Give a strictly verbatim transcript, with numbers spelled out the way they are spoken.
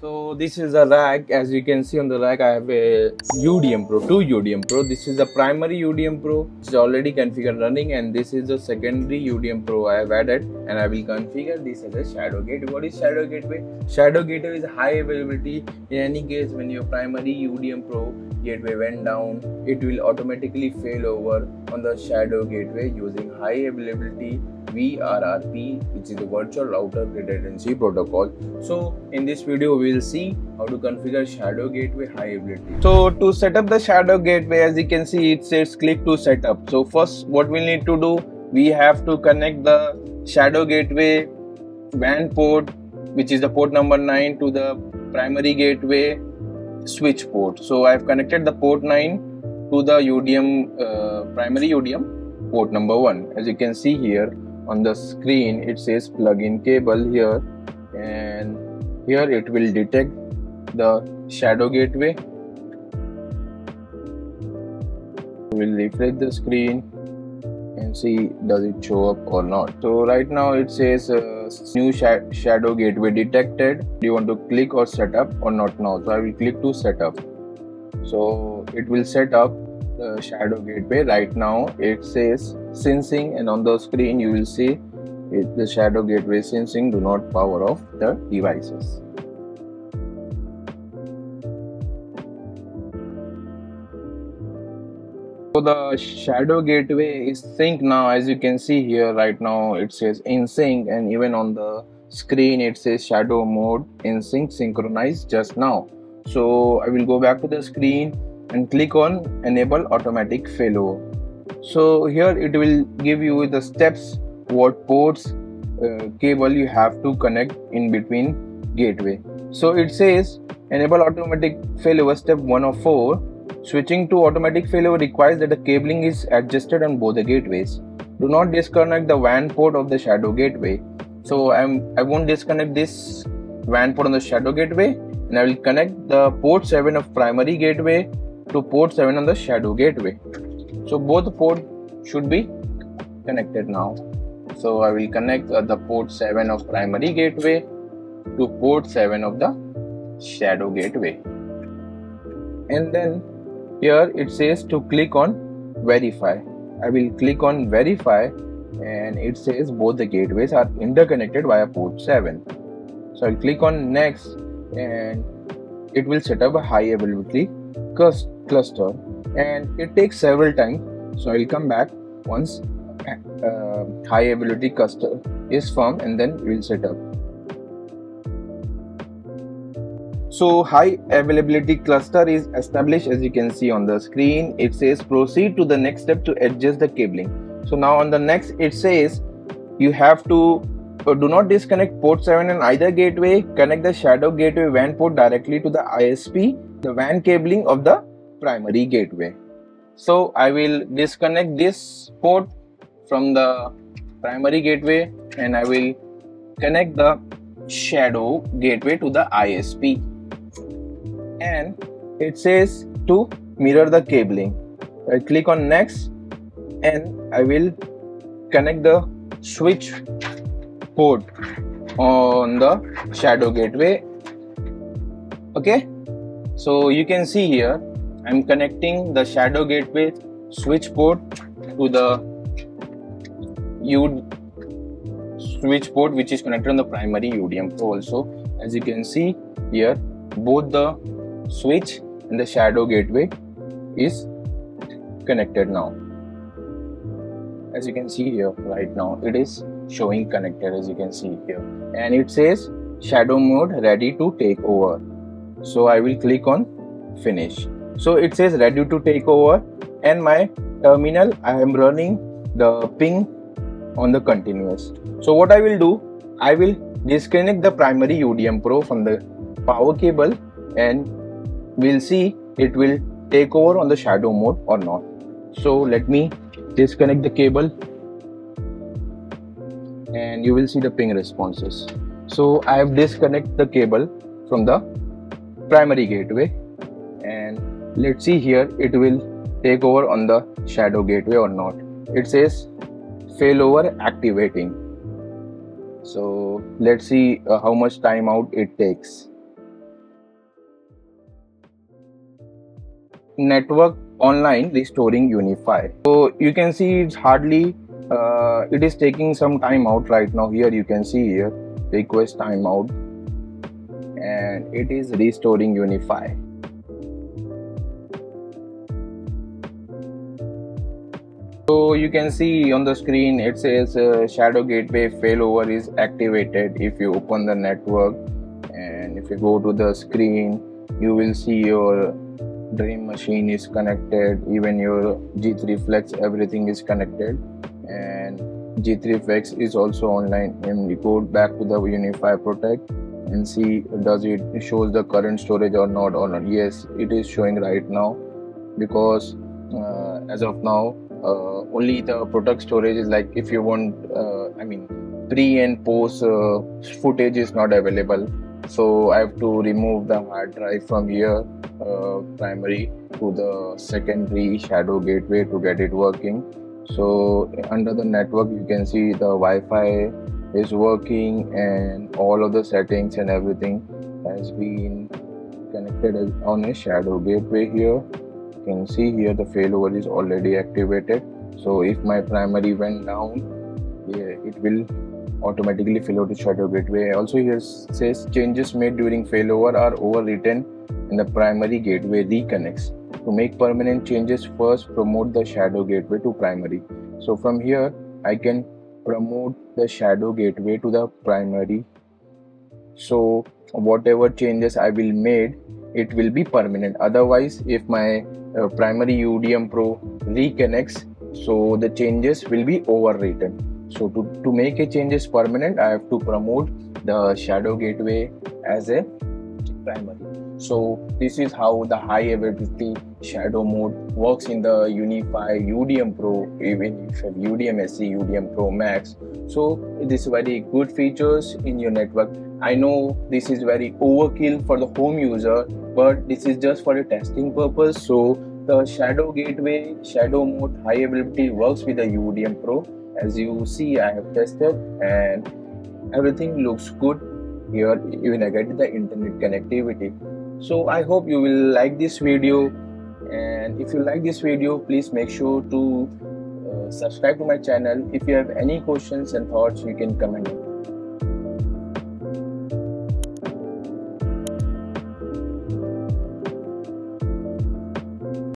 So this is the rack. As you can see on the rack, I have a U D M Pro, two U D M Pro. This is the primary U D M Pro, which is already configured running, and this is the secondary U D M Pro I have added, and I will configure this as a Shadow Gateway. What is Shadow Gateway? Shadow Gateway is high availability. In any case, when your primary U D M Pro gateway went down, it will automatically fail over on the Shadow Gateway using high availability V R R P, which is the virtual router redundancy protocol. So in this video we will see how to configure Shadow Gateway high availability. So to set up the Shadow Gateway, as you can see, it says click to set up. So first what we need to do, we have to connect the Shadow Gateway W A N port, which is the port number nine, to the primary gateway switch port. So I have connected the port nine to the U D M uh, primary U D M port number one. As you can see here on the screen, it says plug-in cable here, and here it will detect the Shadow Gateway. We'll refresh the screen and see does it show up or not. So right now it says uh, new sha Shadow Gateway detected. Do you want to click or set up or not now? So I will click to set up. So it will set up the Shadow Gateway. Right now it says sensing, and on the screen you will see it, the Shadow Gateway sensing, do not power off the devices. So the Shadow Gateway is sync now. As you can see here, right now it says in sync, and even on the screen it says Shadow Mode in sync synchronized just now. So I will go back to the screen and click on enable automatic failover. So here it will give you the steps, what ports uh, cable you have to connect in between gateway. So it says enable automatic failover step one of four. Switching to automatic failover requires that the cabling is adjusted on both the gateways. Do not disconnect the W A N port of the Shadow Gateway. So I'm, I won't disconnect this W A N port on the Shadow Gateway, and I will connect the port seven of primary gateway to port seven on the Shadow Gateway. So both port should be connected now. So I will connect uh, the port seven of primary gateway to port seven of the Shadow Gateway. And then here it says to click on verify. I will click on verify, and it says both the gateways are interconnected via port seven. So I'll click on next, and it will set up a high availability cluster, and it takes several times. So I'll come back once uh, high availability cluster is formed, and then we'll set up. So high availability cluster is established. As you can see on the screen, it says proceed to the next step to adjust the cabling. So now on the next it says you have to uh, do not disconnect port seven and either gateway. Connect the Shadow Gateway W A N port directly to the I S P, the W A N cabling of the primary gateway. So I will disconnect this port from the primary gateway, and I will connect the Shadow Gateway to the I S P. And it says to mirror the cabling. I click on next, and I will connect the switch port on the Shadow Gateway. Okay, so you can see here I'm connecting the Shadow Gateway switch port to the U switch port, which is connected on the primary U D M Pro also. As you can see here, both the switch and the Shadow Gateway is connected now. As you can see here, right now it is showing connected, as you can see here, and it says Shadow Mode ready to take over. So I will click on finish. So it says ready to take over, and my terminal, I am running the ping on the continuous. So what I will do, I will disconnect the primary U D M Pro from the power cable, and we'll see it will take over on the Shadow Mode or not. So let me disconnect the cable, and you will see the ping responses. So I have disconnected the cable from the primary gateway, and let's see here it will take over on the Shadow Gateway or not. It says failover activating. So let's see uh, how much time out it takes. Network online restoring UniFi. So you can see it's hardly uh, it is taking some time out right now. Here you can see here request timeout, and it is restoring UniFi. So you can see on the screen it says uh, Shadow Gateway failover is activated. If you open the network and if you go to the screen, you will see your Dream machine is connected, even your G three Flex, everything is connected, and G three Flex is also online. And we go back to the UniFi Protect and see does it shows the current storage or not or not. Yes, it is showing right now, because uh, as of now uh, only the Protect storage is, like, if you want uh, I mean pre and post uh, footage is not available. So I have to remove the hard drive from here, uh, primary to the secondary Shadow Gateway, to get it working. So under the network you can see the Wi-Fi is working, and all of the settings and everything has been connected on a Shadow Gateway. Here you can see here the failover is already activated. So if my primary went down, yeah, it will automatically fail to Shadow Gateway. Also here says changes made during failover are overwritten and the primary gateway reconnects. To make permanent changes, first promote the Shadow Gateway to primary. So from here I can promote the Shadow Gateway to the primary. So whatever changes I will made, it will be permanent. Otherwise, if my uh, primary U D M Pro reconnects, so the changes will be overwritten. So to, to make a changes permanent, I have to promote the Shadow Gateway as a primary. So this is how the high availability Shadow Mode works in the UniFi, U D M Pro, even if you have U D M S E, U D M Pro Max. So this is very good features in your network. I know this is very overkill for the home user, but this is just for a testing purpose. So the Shadow Gateway, Shadow Mode, high availability works with the U D M Pro. As you see, I have tested and everything looks good here. Even I get the internet connectivity. So I hope you will like this video, and if you like this video, please make sure to uh, subscribe to my channel. If you have any questions and thoughts, you can comment.